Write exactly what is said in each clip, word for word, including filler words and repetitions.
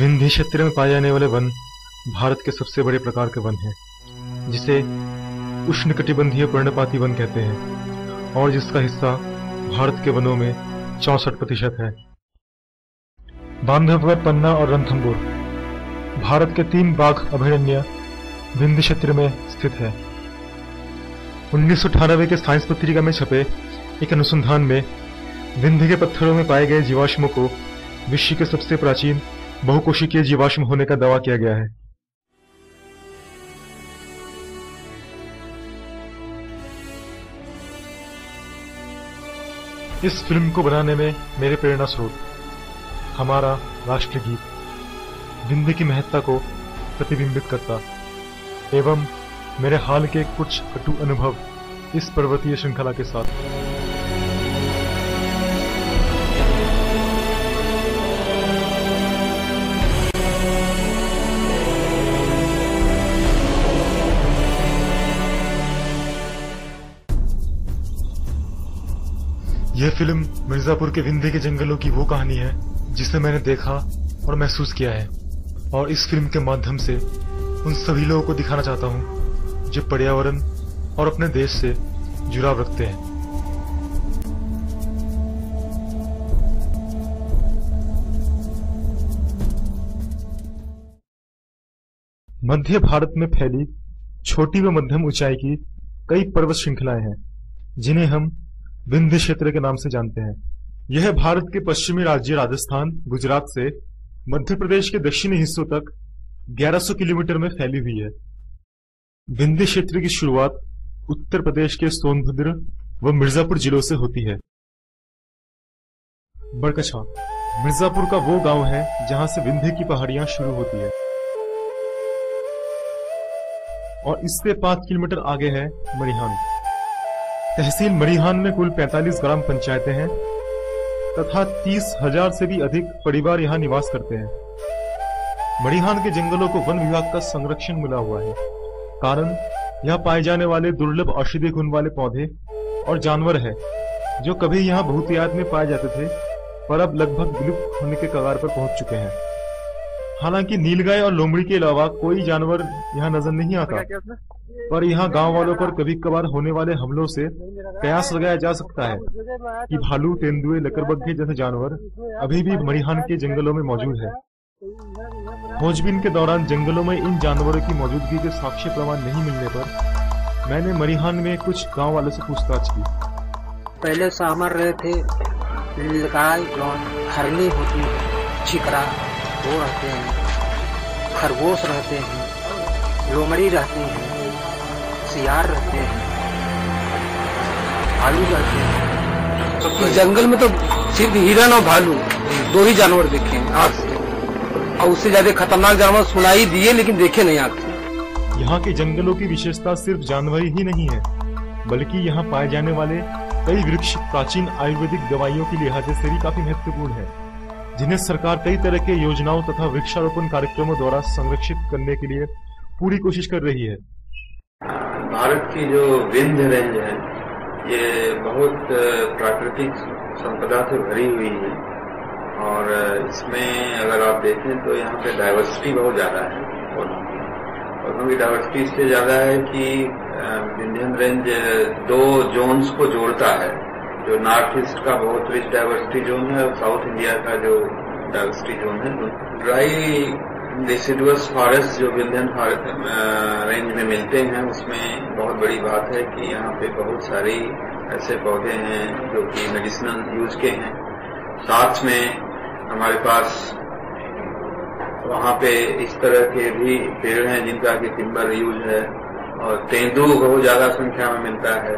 विंध्य क्षेत्र में पाए जाने वाले वन भारत के सबसे बड़े प्रकार के वन हैं, जिसे उष्णकटिबंधीय पर्णपाती वन कहते हैं और जिसका हिस्सा भारत के वनों में चौसठ प्रतिशत है। बांधवगढ़, पन्ना और रंथमपुर भारत के तीन बाघ अभयारण्य विंध्य क्षेत्र में स्थित है। उन्नीस सौ अठानवे के साइंस पत्रिका में छपे एक अनुसंधान में विंध्य के पत्थरों में पाए गए जीवाश्मों को विश्व के सबसे प्राचीन बहुकोशिकीय जीवाश्म होने का दावा किया गया है। इस फिल्म को बनाने में मेरे प्रेरणा स्रोत हमारा राष्ट्रगीत विंध्य की महत्ता को प्रतिबिंबित करता एवं मेरे हाल के कुछ कटु अनुभव इस पर्वतीय श्रृंखला के साथ। यह फिल्म मिर्जापुर के विंध्य के जंगलों की वो कहानी है जिसे मैंने देखा और महसूस किया है, और इस फिल्म के माध्यम से उन सभी लोगों को दिखाना चाहता हूँ जो पर्यावरण और अपने देश से जुड़ाव रखते हैं। मध्य भारत में फैली छोटी व मध्यम ऊंचाई की कई पर्वत श्रृंखलाएं हैं जिन्हें हम विंध्य क्षेत्र के नाम से जानते हैं। यह भारत के पश्चिमी राज्य राजस्थान, गुजरात से मध्य प्रदेश के दक्षिणी हिस्सों तक ग्यारह सौ किलोमीटर में फैली हुई है। विंध्य क्षेत्र की शुरुआत उत्तर प्रदेश के सोनभद्र व मिर्जापुर जिलों से होती है। बड़कछा मिर्जापुर का वो गांव है जहां से विंध्य की पहाड़ियां शुरू होती है, और इससे पांच किलोमीटर आगे है मरिहान। तहसील मरिहान में कुल पैंतालीस ग्राम पंचायतें हैं तथा तीस हजार से भी अधिक परिवार यहाँ निवास करते हैं। मरिहान के जंगलों को वन विभाग का संरक्षण मिला हुआ है। कारण यहाँ पाए जाने वाले दुर्लभ औषधीय गुण वाले पौधे और जानवर है जो कभी यहाँ बहुतायत में पाए जाते थे पर अब लगभग विलुप्त होने के कगार पर पहुंच चुके हैं। हालांकि नीलगाय और लोमड़ी के अलावा कोई जानवर यहाँ नजर नहीं आता, पर यहाँ गांव वालों पर कभी कभार होने वाले हमलों से कयास लगाया जा सकता है कि भालू, तेंदुए, लकड़बग्घे जैसे जानवर अभी भी मरिहान के जंगलों में मौजूद है। खोजबीन के दौरान जंगलों में इन जानवरों की मौजूदगी के साक्ष्य प्रमाण नहीं मिलने पर मैंने मरिहान में कुछ गांव वालों से पूछताछ की। पहले सामर रहे थे, हरनी होती, चिकरा वो रहते हैं, खरगोश रहते हैं, लोमड़ी रहती है, सियार रहते हैं, भालू रहते हैं। तो जंगल में तो सिर्फ हिरण और भालू दो ही जानवर देखे हैं आँख से, और उससे ज्यादा खतरनाक जानवर सुनाई दिए लेकिन देखे नहीं आँख से। यहाँ के जंगलों की विशेषता सिर्फ जानवर ही नहीं है, बल्कि यहाँ पाए जाने वाले कई वृक्ष प्राचीन आयुर्वेदिक दवाइयों के लिहाज से भी काफी महत्वपूर्ण है, जिन्हें सरकार कई तरह के योजनाओं तथा वृक्षारोपण कार्यक्रमों द्वारा संरक्षित करने के लिए पूरी कोशिश कर रही है। भारत की जो विंध्य रेंज है ये बहुत प्राकृतिक संपदा से भरी हुई है, और इसमें अगर आप देखें तो यहाँ पे डाइवर्सिटी बहुत ज़्यादा है, और उनकी डाइवर्सिटी इससे ज़्यादा है कि विंध्यन रेंज दो जोन्स को जोड़ता है, जो नॉर्थ ईस्ट का बहुत रिच डाइवर्सिटी जोन है और साउथ इंडिया का जो डाइवर्सिटी जोन है। ड्राई डिसिडुअस फॉरेस्ट जो विंध्यन रेंज में मिलते हैं उसमें बहुत बड़ी बात है कि यहाँ पे बहुत सारे ऐसे पौधे हैं जो कि मेडिसिनल यूज के हैं। साथ में हमारे पास वहाँ पे इस तरह के भी पेड़ हैं जिनका कि टिम्बर यूज है, और तेंदू बहुत ज्यादा संख्या में मिलता है।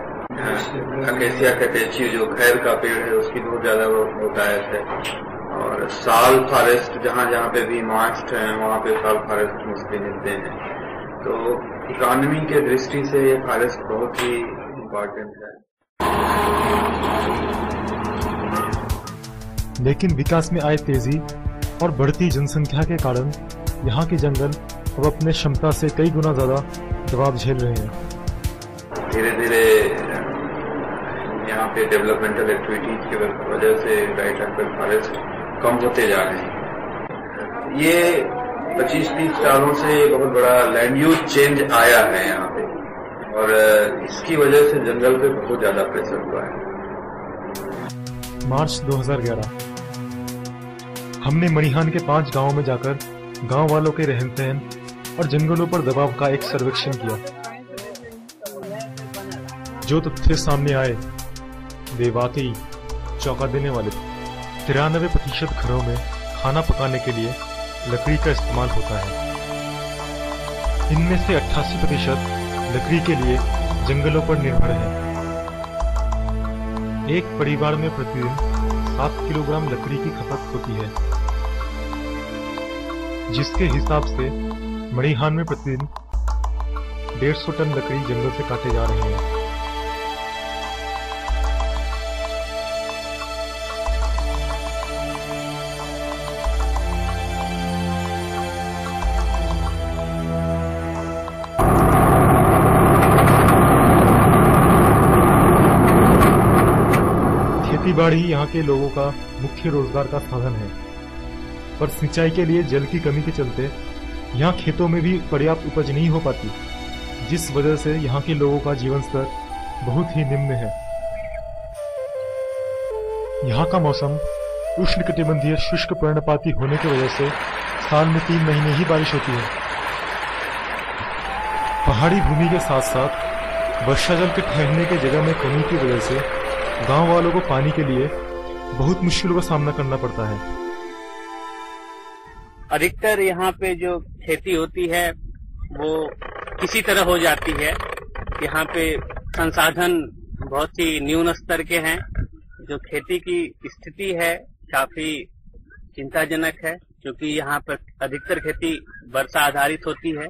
अकेसिया कैटेची जो खैर का पेड़ है उसकी बहुत ज्यादा होतायत है, और साल फॉरेस्ट जहाँ जहाँ पे भी मास्ट हैं वहाँ पे साल फॉरेस्ट मुश्किल मिलते हैं। तो इकोनॉमी के दृष्टि से ये फॉरेस्ट बहुत ही इम्पोर्टेंट है। लेकिन विकास में आए तेजी और बढ़ती जनसंख्या के कारण यहाँ के जंगल अब अपने क्षमता से कई गुना ज्यादा दबाव झेल रहे हैं। धीरे धीरे यहाँ पे डेवलपमेंटल एक्टिविटीज की वजह से राइट एंड फॉरेस्ट कम होते जा रहे हैं। ये पच्चीस तीस सालों से बहुत बड़ा लैंड यूज चेंज आया है यहाँ पे, और इसकी वजह से जंगल पे बहुत ज्यादा प्रेशर हुआ है। मार्च दो हज़ार ग्यारह हमने मरिहान के पांच गांवों में जाकर गांव वालों के रहन सहन और जंगलों पर दबाव का एक सर्वेक्षण किया। जो तथ्य सामने आए वे वाकई चौंका देने वाले थे। तिरानवे प्रतिशत घरों में खाना पकाने के लिए लकड़ी का इस्तेमाल होता है। इनमें से अट्ठासी प्रतिशत लकड़ी के लिए जंगलों पर निर्भर है। एक परिवार में प्रतिदिन सात किलोग्राम लकड़ी की खपत होती है, जिसके हिसाब से मरिहान में प्रतिदिन डेढ़ सौ टन लकड़ी जंगल से काटे जा रहे हैं। खेती-बाड़ी यहाँ के लोगों का मुख्य रोजगार का साधन है, पर सिंचाई के लिए जल की कमी के चलते यहाँ खेतों में भी पर्याप्त उपज नहीं हो पाती, जिस वजह से यहाँ के लोगों का जीवन स्तर बहुत ही निम्न है। यहाँ का मौसम उष्णकटिबंधीय शुष्क पर्णपाती होने की वजह से साल में तीन महीने ही बारिश होती है। पहाड़ी भूमि के साथ साथ वर्षा जल के ठहरने के जगह में कमी की वजह से गांव वालों को पानी के लिए बहुत मुश्किलों का सामना करना पड़ता है। अधिकतर यहाँ पे जो खेती होती है वो किसी तरह हो जाती है। यहाँ पे संसाधन बहुत ही न्यून स्तर के हैं। जो खेती की स्थिति है काफी चिंताजनक है, क्योंकि यहाँ पर अधिकतर खेती वर्षा आधारित होती है।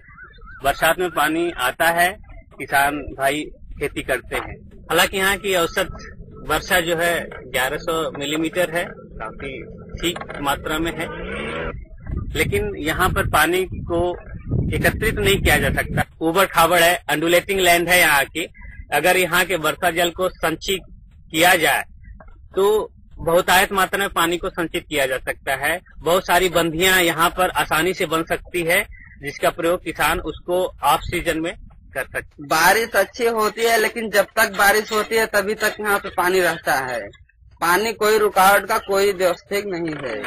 बरसात में पानी आता है, किसान भाई खेती करते हैं। हालांकि यहाँ की औसत वर्षा जो है ग्यारह सौ मिलीमीटर है, काफी ठीक मात्रा में है, लेकिन यहाँ पर पानी को एकत्रित नहीं किया जा सकता। ऊबड़ खाबड़ है, अंडुलेटिंग लैंड है यहाँ की। अगर यहाँ के वर्षा जल को संचित किया जाए तो बहुतायत मात्रा में पानी को संचित किया जा सकता है। बहुत सारी बंधियां यहाँ पर आसानी से बन सकती है, जिसका प्रयोग किसान उसको ऑफ सीजन में कर सकते। बारिश अच्छी होती है, लेकिन जब तक बारिश होती है तभी तक यहाँ पे पानी रहता है। पानी कोई रुकावट का कोई व्यवस्थित नहीं है।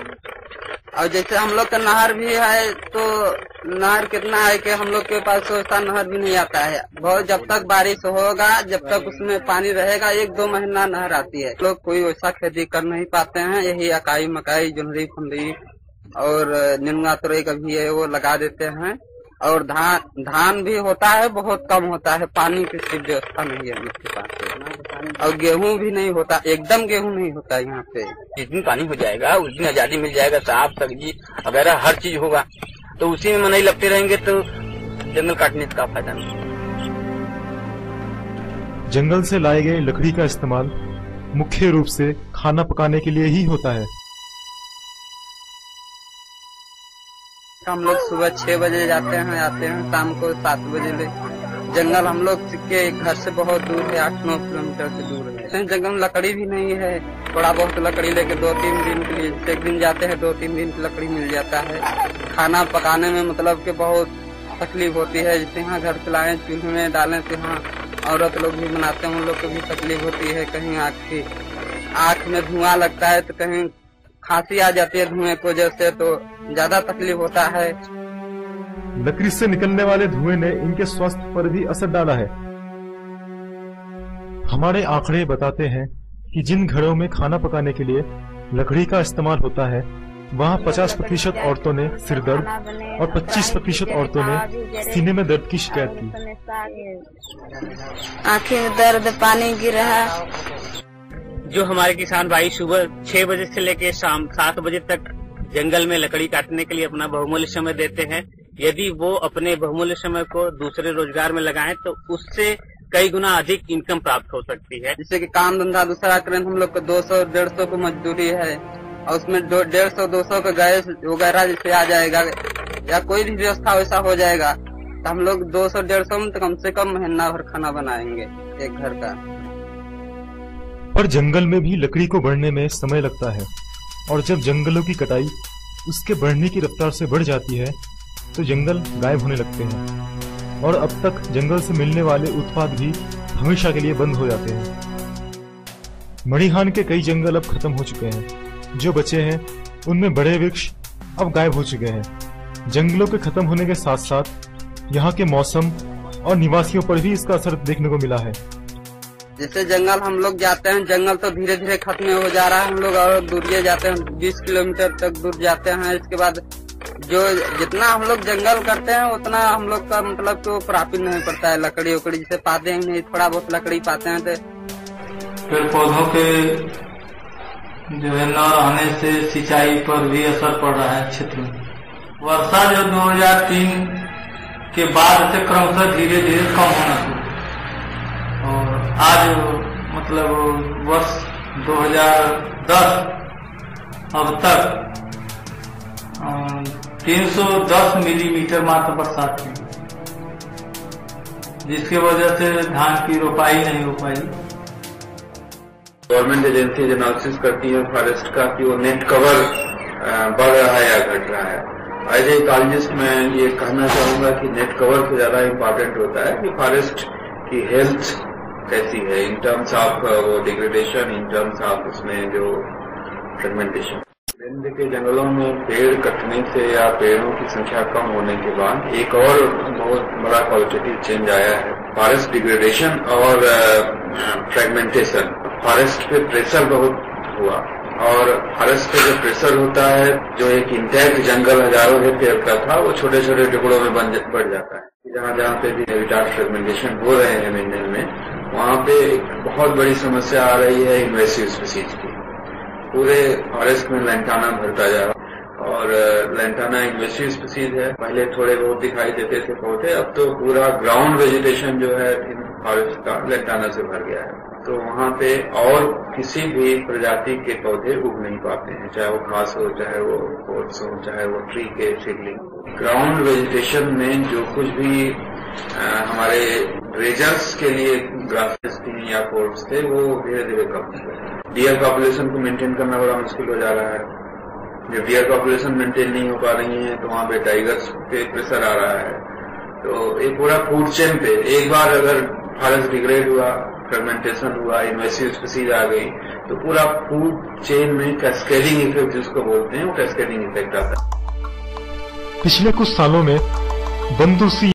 और जैसे हम लोग का नहर भी है, तो नहर कितना है कि हम लोग के पास सोचता नहर भी नहीं आता है। बहुत जब तक बारिश होगा, जब तक उसमें पानी रहेगा, एक दो महीना नहर आती है। लोग कोई वैसा खेती कर नहीं पाते हैं। यही अकाई मकाई जोहरी फुंडी और निनुआ तुरई का भी है वो लगा देते हैं। और धान धान भी होता है, बहुत कम होता है। पानी की व्यवस्था नहीं है इसके पास। और गेहूं भी नहीं होता, एकदम गेहूं नहीं होता यहाँ पे। जिस दिन पानी हो जाएगा उस दिन आजादी मिल जाएगा, साग सब्जी वगैरह हर चीज होगा। तो उसी में मनाई लगते रहेंगे तो जंगल काटने का फायदा नहीं। जंगल से लाए गए लकड़ी का इस्तेमाल मुख्य रूप से खाना पकाने के लिए ही होता है। हम लोग सुबह छह बजे जाते हैं, आते हैं शाम को सात बजे ले। जंगल हम लोग के घर से बहुत दूर है, आठ नौ किलोमीटर से दूर है। जंगल में लकड़ी भी नहीं है। थोड़ा बहुत लकड़ी लेके दो तीन दिन के लिए, एक दिन जाते हैं, दो तीन दिन की लकड़ी मिल जाता है। खाना पकाने में मतलब कि बहुत तकलीफ होती है। जैसे यहाँ घर से लाए चूल्हे में डालें तो यहाँ औरत लोग भी बनाते हैं, उन लोग को भी तकलीफ होती है। कहीं आँख की आँख में धुआं लगता है, तो कहीं खांसी आ जाती है धुएं को जैसे, तो ज्यादा तकलीफ होता है। लकड़ी से निकलने वाले धुएं ने इनके स्वास्थ्य पर भी असर डाला है। हमारे आंकड़े बताते हैं कि जिन घरों में खाना पकाने के लिए लकड़ी का इस्तेमाल होता है, वहां पचास प्रतिशत औरतों ने सिर दर्द और पच्चीस प्रतिशत औरतों ने सीने में दर्द की शिकायत की। आँखें में दर्द, पानी गिर रहा। जो हमारे किसान भाई सुबह छह बजे से लेकर शाम सात बजे तक जंगल में लकड़ी काटने के लिए अपना बहुमूल्य समय देते हैं, यदि वो अपने बहुमूल्य समय को दूसरे रोजगार में लगाएं तो उससे कई गुना अधिक इनकम प्राप्त हो सकती है। जैसे कि काम धंधा दूसरा करें। हम लोग को दो सौ डेढ़ सौ को मजदूरी है, और उसमें डेढ़ सौ दो सौ का गैस वगैरह जैसे आ जाएगा, या कोई भी व्यवस्था वैसा हो जाएगा, तो हम लोग दो सौ डेढ़ सौ में तो कम से कम महीना भर खाना बनाएंगे एक घर का। पर जंगल में भी लकड़ी को बढ़ने में समय लगता है, और जब जंगलों की कटाई उसके बढ़ने की रफ्तार से बढ़ जाती है तो जंगल गायब होने लगते हैं और अब तक जंगल से मिलने वाले उत्पाद भी हमेशा के लिए बंद हो जाते हैं। मरिहान के कई जंगल अब खत्म हो चुके हैं, जो बचे हैं उनमें बड़े वृक्ष अब गायब हो चुके हैं। जंगलों के खत्म होने के साथ साथ यहाँ के मौसम और निवासियों पर भी इसका असर देखने को मिला है। जैसे जंगल हम लोग जाते हैं, जंगल तो धीरे धीरे खत्म हो जा रहा है। हम लोग और दूर जाते हैं, बीस किलोमीटर तक दूर जाते हैं। इसके बाद जो जितना हम लोग जंगल करते हैं उतना हम लोग का मतलब तो प्राप्त नहीं पड़ता है। लकड़ी उकड़ी जैसे पाते ही नहीं, थोड़ा बहुत लकड़ी पाते हैं। तो पेड़ पौधों के जो है न रहने से सिंचाई पर भी असर पड़ रहा है क्षेत्र में। वर्षा जो दो हजार तीन के बाद से क्रमशः धीरे धीरे कम होना शुरू, आज मतलब वर्ष दो हजार दस अब तक तीन सौ दस मिलीमीटर मात्र बरसात हुई, जिसके वजह से धान की रोपाई नहीं हो पाई। गवर्नमेंट एजेंसी एनालिसिस करती है फॉरेस्ट का कि वो नेट कवर बढ़ रहा है या घट रहा है। एज ए इकोलॉजिस्ट मैं ये कहना चाहूंगा कि नेट कवर से ज्यादा इम्पोर्टेंट होता है कि फॉरेस्ट की हेल्थ कैसी है इन टर्म्स ऑफ वो डिग्रेडेशन, इन टर्म्स ऑफ उसमें जो फ्रेगमेंटेशन। विंध्य के जंगलों में पेड़ कटने से या पेड़ों की संख्या कम होने के बाद एक और बहुत बड़ा क्वालिटेटिव चेंज आया है, फॉरेस्ट डिग्रेडेशन और फ्रेगमेंटेशन। फॉरेस्ट पे प्रेशर बहुत हुआ और फॉरेस्ट पे जो प्रेशर होता है, जो एक इंटैक्ट जंगल हजारों हेक्टेयर का था वो छोटे छोटे टुकड़ों में बढ़ जाता है। जहाँ जहाँ पे भी हैबिटेट फ्रेगमेंटेशन हो रहे हैं विंध्य में, वहाँ पे एक बहुत बड़ी समस्या आ रही है इन्वेसिव स्पीसीज की। पूरे फॉरेस्ट में लंटाना भरता जा रहा और लंटाना इन्वेसिव स्पीसीज है। पहले थोड़े बहुत दिखाई देते थे पौधे, अब तो पूरा ग्राउंड वेजिटेशन जो है इन फॉरेस्ट का लंटाना से भर गया है। तो वहाँ पे और किसी भी प्रजाति के पौधे उग नहीं पाते हैं, चाहे वो घास हो, चाहे वो ओट्स हो, चाहे वो ट्री के सीडलिंग। ग्राउंड वेजिटेशन में जो कुछ भी आ, हमारे रेजर्स के लिए ग्रासेस थी या फोर्ट्स थे वो धीरे धीरे कम हो गए। डियर पॉपुलेशन को मेंटेन करना बड़ा मुश्किल हो जा रहा है। जब डियर पॉपुलेशन मेंटेन नहीं हो पा रही है तो वहाँ पे टाइगर्स पे प्रेशर आ रहा है। तो एक पूरा फूड चेन पे एक बार अगर फॉरेस्ट डिग्रेड हुआ, फ्रेगमेंटेशन हुआ, इन्वेसिव स्पीसीज आ गई तो पूरा फूड चेन में कैस्केडिंग इफेक्ट जिसको बोलते हैं वो कैस्केडिंग इफेक्ट आता है। पिछले कुछ सालों में बंदूसी